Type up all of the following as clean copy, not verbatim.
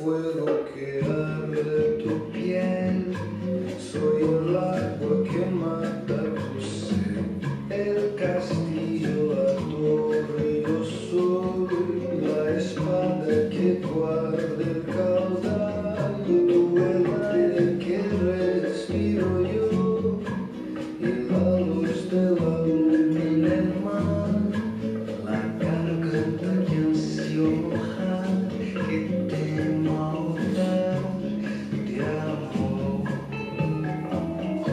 fuego que abre de tu piel. Soy el agua que mata tu sed, el castillo, la torre, yo soy la espada que guarda el caudal, tu verdad que respiro yo, y la luz de la luna en el mar, la garganta que ansió mojar, que temo ahogar, te amo igual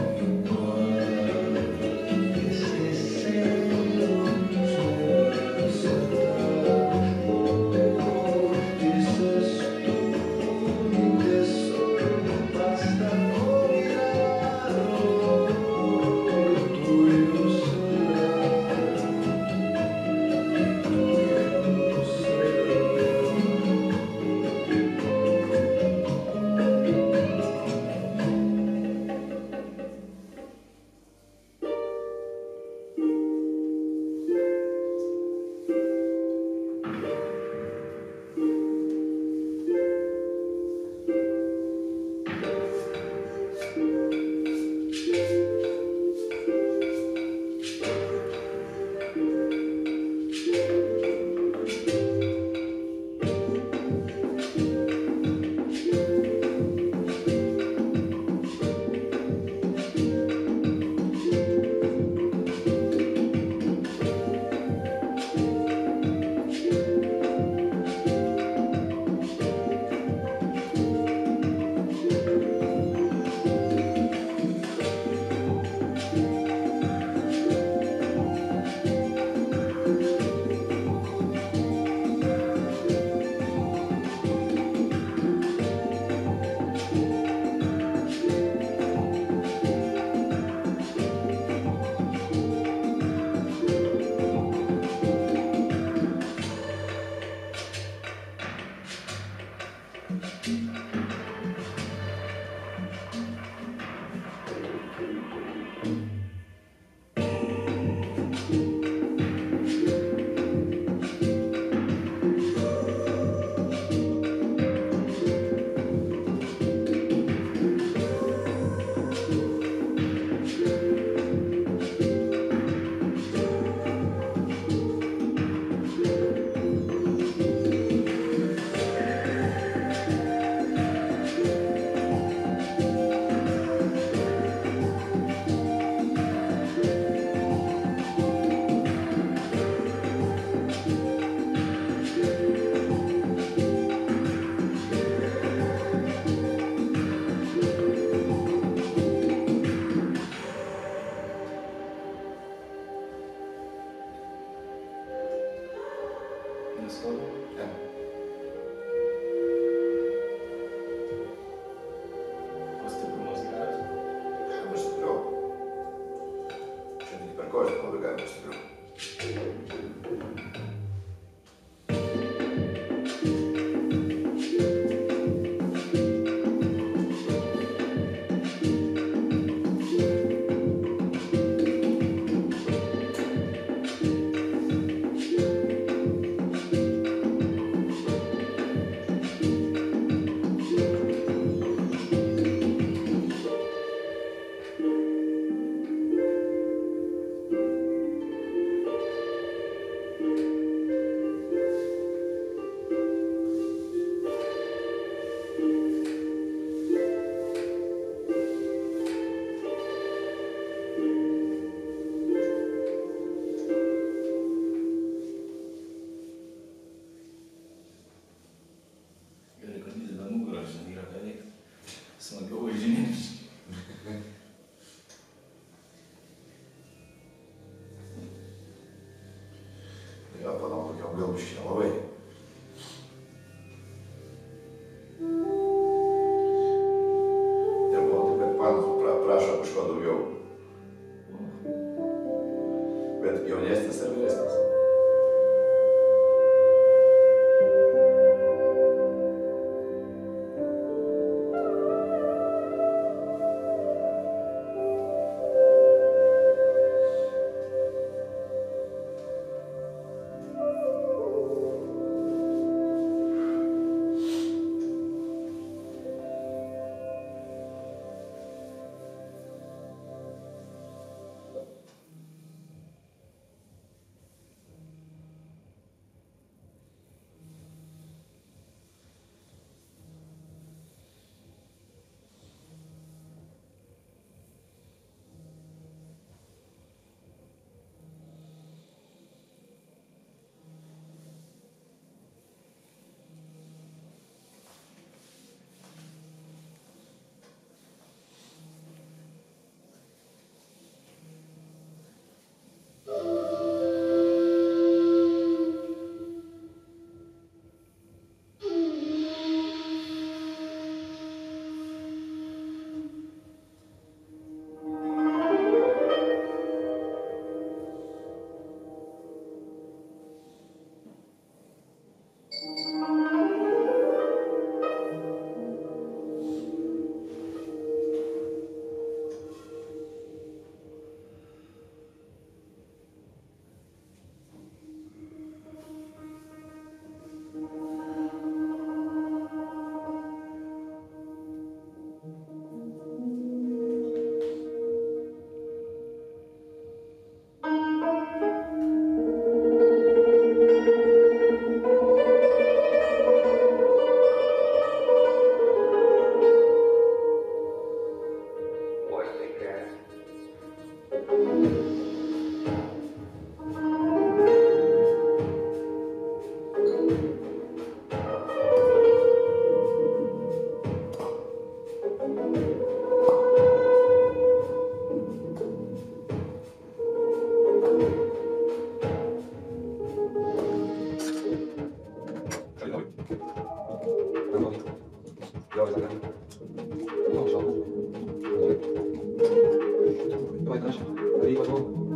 que este cero solo dices tú, mi tesoro, basta con mirarlo, porque tuyo será, tuyo Давай дальше. Три в одну.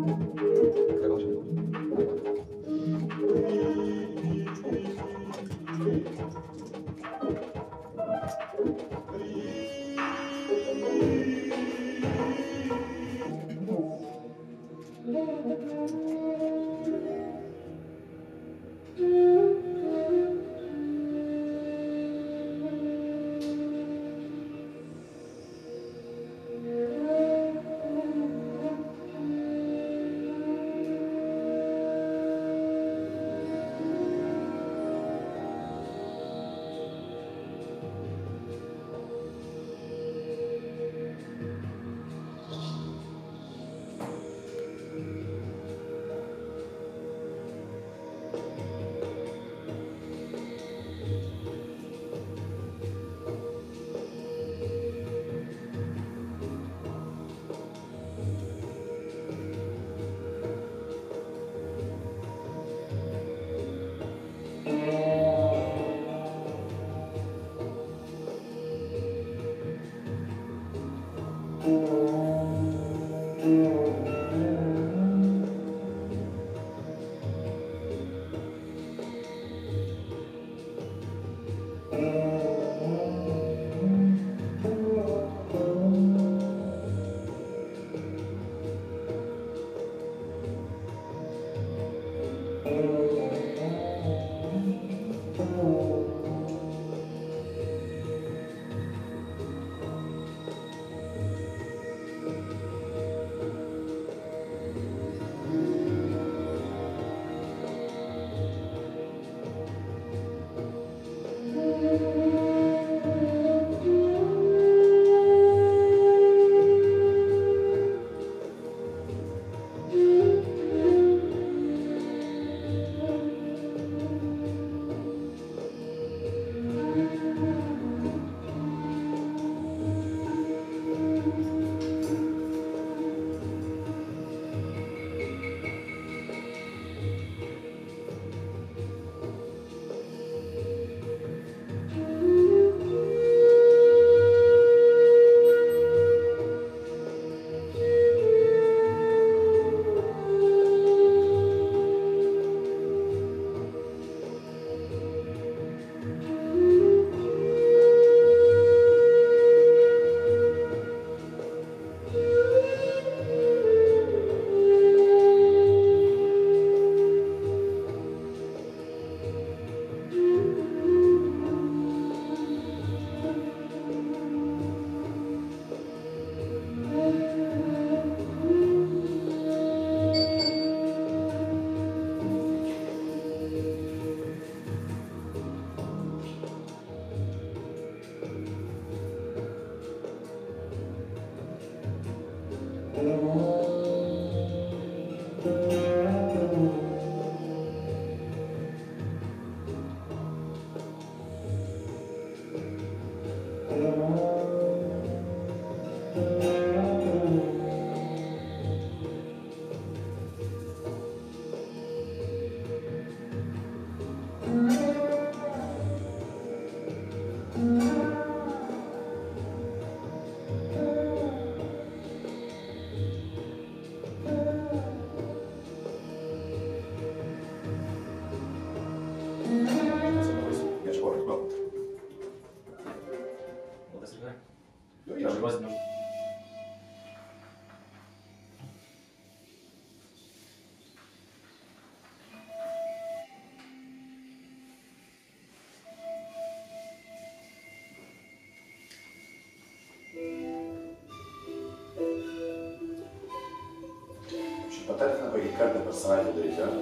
Tarifą kokį kartą per savaitę daryti, ar?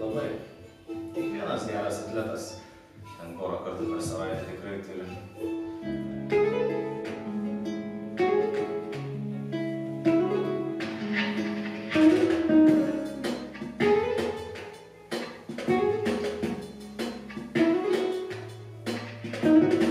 Labai. Kiekvienas geras atletas ten porą kartų per savaitę tikrai turi. Thank you.